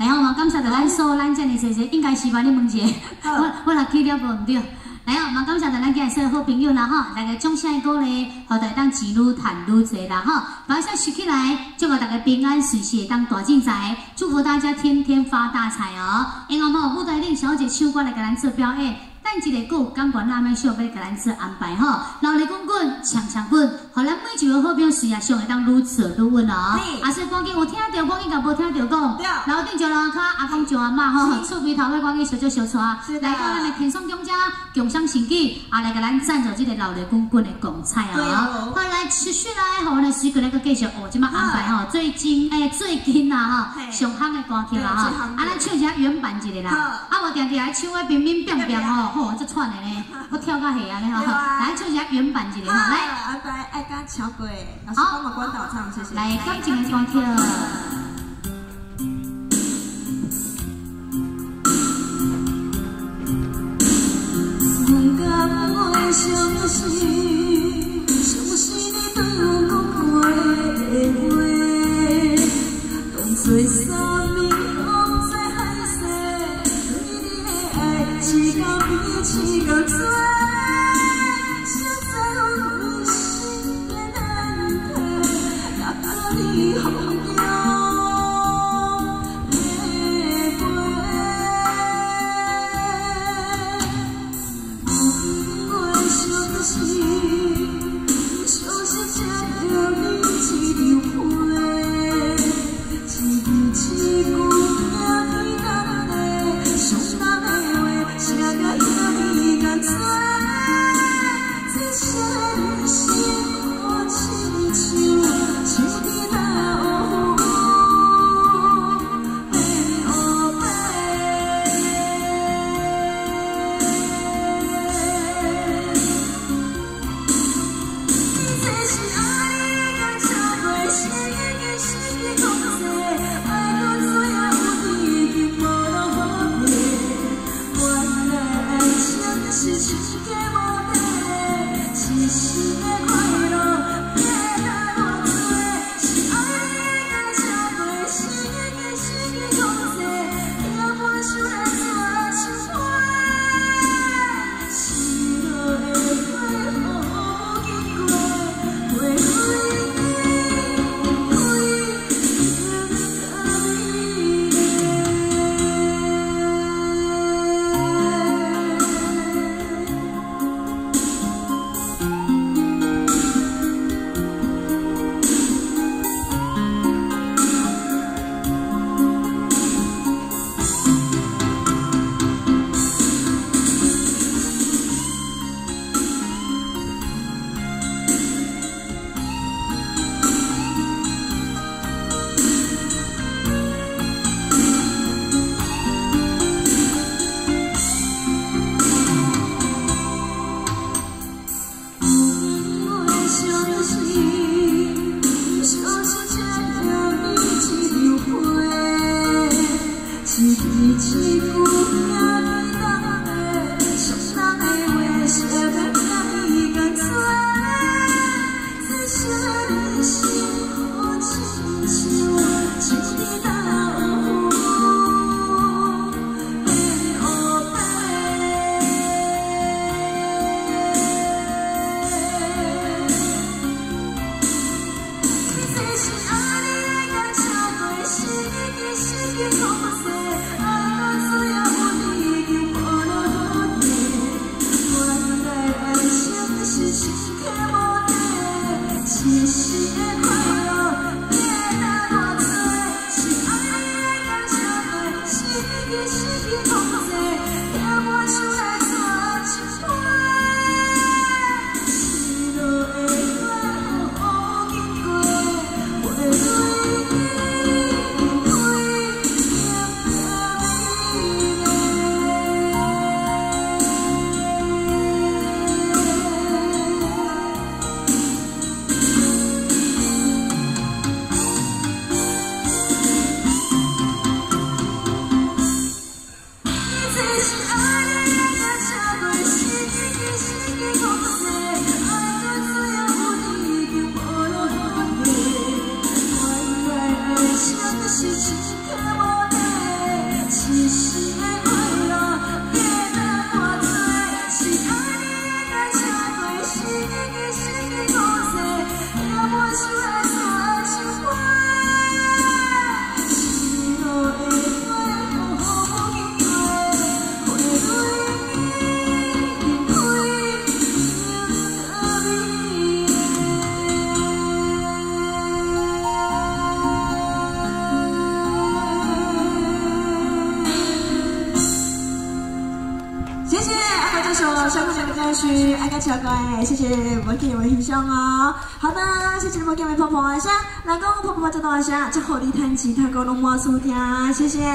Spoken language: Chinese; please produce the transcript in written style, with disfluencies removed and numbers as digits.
来，我嘛感谢着咱所咱遮尼侪侪，应该是吧？你问者，我若去了无毋对。来哦，嘛感谢着咱今日所有好朋友啦吼，大家掌声鼓励，互大家当钱愈赚愈侪啦吼。把钱收起来，祝福大家平安顺遂，当大进财，祝福大家天天发大财哦。因为嘛，舞台顶小姐唱歌来给咱做表演。 咱一个有感官拉面秀要给咱做安排吼，老力滚滚，强强滚，互咱每一位好朋友事业上会当愈做愈稳哦。啊，所以赶紧有听到，赶紧甲无听到讲。对。楼顶上楼骹，阿公上阿嬷吼，厝边头尾赶紧小少小撮啊，来到咱的天上中家，共享盛举，啊来给咱赞助这个老力滚滚的光彩哦。好，来持续来，吼，咱水果来个继续哦，即摆安排吼，最近啦吼，上夯的歌曲啦吼，啊咱唱一下原版一个啦，啊我定定来唱个乒乒乓乓吼。 哦，这串的呢，我跳到黑啊，你好，来唱一下原版一个，来，爱跟小鬼，老师帮我关导唱，谢谢。来，钢琴的歌曲。我敢问，什么是你对我讲过的话？当作啥物？ 一到比一到多，实在有你心的难题，哪怕你风中的花，因为相信，相信接到你一张花，一句一句。 Sing a song, sing a song. 阿哥这首《相关的歌曲》，阿哥唱过哎，谢谢我给我欣赏哦。好的，谢谢我给我婆婆一下，老公婆婆再多一下，最后的弹吉他歌拢我收听，谢谢。